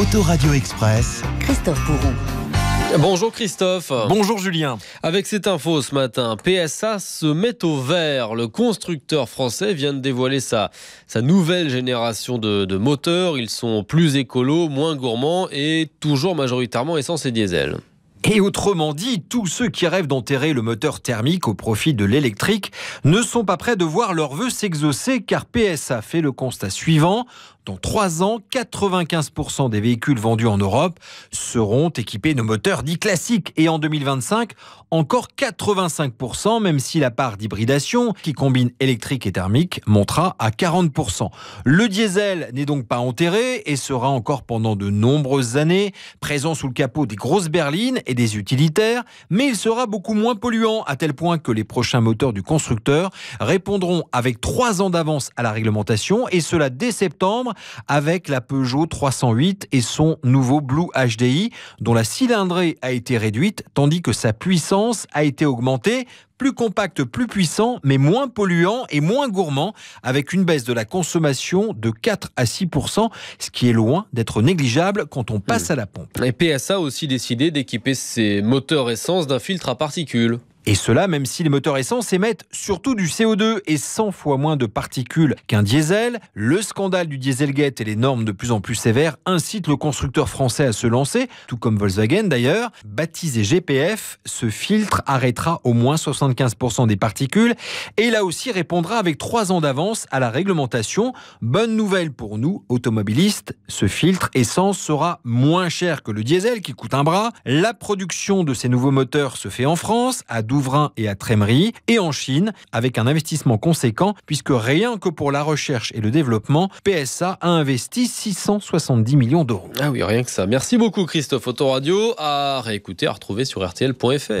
Autoradio Express, Christophe Bourroux. Bonjour Christophe. Bonjour Julien. Avec cette info ce matin, PSA se met au vert. Le constructeur français vient de dévoiler sa nouvelle génération de moteurs. Ils sont plus écolos, moins gourmands et toujours majoritairement essence et diesel. Et autrement dit, tous ceux qui rêvent d'enterrer le moteur thermique au profit de l'électrique ne sont pas prêts de voir leurs vœux s'exaucer, car PSA fait le constat suivant. Dans 3 ans, 95% des véhicules vendus en Europe seront équipés de moteurs dits classiques. Et en 2025, encore 85%, même si la part d'hybridation, qui combine électrique et thermique, montera à 40%. Le diesel n'est donc pas enterré et sera encore pendant de nombreuses années présent sous le capot des grosses berlines et des utilitaires, mais il sera beaucoup moins polluant, à tel point que les prochains moteurs du constructeur répondront avec 3 ans d'avance à la réglementation, et cela dès septembre, avec la Peugeot 308 et son nouveau Blue HDI, dont la cylindrée a été réduite, tandis que sa puissance a été augmentée. Plus compact, plus puissant, mais moins polluant et moins gourmand, avec une baisse de la consommation de 4 à 6%, ce qui est loin d'être négligeable quand on passe à la pompe. Et PSA a aussi décidé d'équiper ses moteurs essence d'un filtre à particules. Et cela, même si les moteurs essence émettent surtout du CO2 et 100 fois moins de particules qu'un diesel. Le scandale du Dieselgate et les normes de plus en plus sévères incitent le constructeur français à se lancer, tout comme Volkswagen d'ailleurs. Baptisé GPF, ce filtre arrêtera au moins 75% des particules et là aussi répondra avec 3 ans d'avance à la réglementation. Bonne nouvelle pour nous, automobilistes, ce filtre essence sera moins cher que le diesel qui coûte un bras. La production de ces nouveaux moteurs se fait en France, à Douvrin et à Trémery, et en Chine, avec un investissement conséquent, puisque rien que pour la recherche et le développement, PSA a investi 670 millions d'euros. Ah oui, rien que ça. Merci beaucoup Christophe. Autoradio à réécouter, à retrouver sur rtl.fr.